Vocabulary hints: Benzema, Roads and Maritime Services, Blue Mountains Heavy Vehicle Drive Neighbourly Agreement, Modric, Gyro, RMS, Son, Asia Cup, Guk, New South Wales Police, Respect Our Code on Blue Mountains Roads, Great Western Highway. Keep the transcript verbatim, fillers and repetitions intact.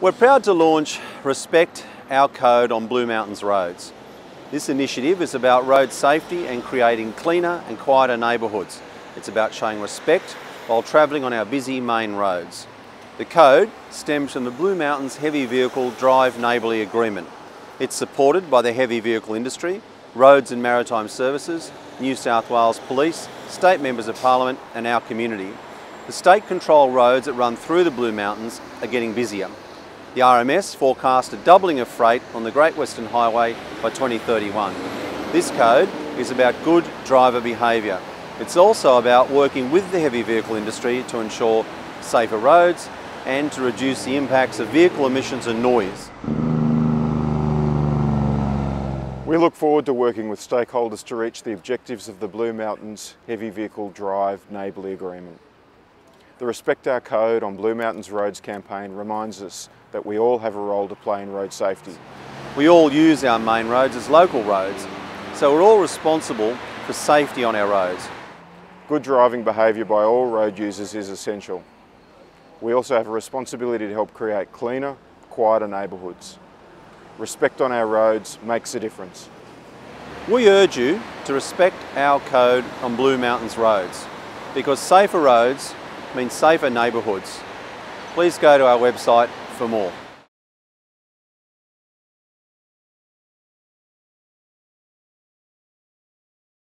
We're proud to launch Respect Our Code on Blue Mountains Roads. This initiative is about road safety and creating cleaner and quieter neighbourhoods. It's about showing respect while travelling on our busy main roads. The code stems from the Blue Mountains Heavy Vehicle Drive Neighbourly Agreement. It's supported by the heavy vehicle industry, Roads and Maritime Services, New South Wales Police, State Members of Parliament and our community. The state control roads that run through the Blue Mountains are getting busier. The R M S forecast a doubling of freight on the Great Western Highway by twenty thirty-one. This code is about good driver behaviour. It's also about working with the heavy vehicle industry to ensure safer roads and to reduce the impacts of vehicle emissions and noise. We look forward to working with stakeholders to reach the objectives of the Blue Mountains Heavy Vehicle Drive Neighbourly Agreement. The Respect Our Code on Blue Mountains Roads campaign reminds us that we all have a role to play in road safety. We all use our main roads as local roads, so we're all responsible for safety on our roads. Good driving behaviour by all road users is essential. We also have a responsibility to help create cleaner, quieter neighbourhoods. Respect on our roads makes a difference. We urge you to respect our code on Blue Mountains Roads, because safer roads means safer neighbourhoods. Please go to our website for more.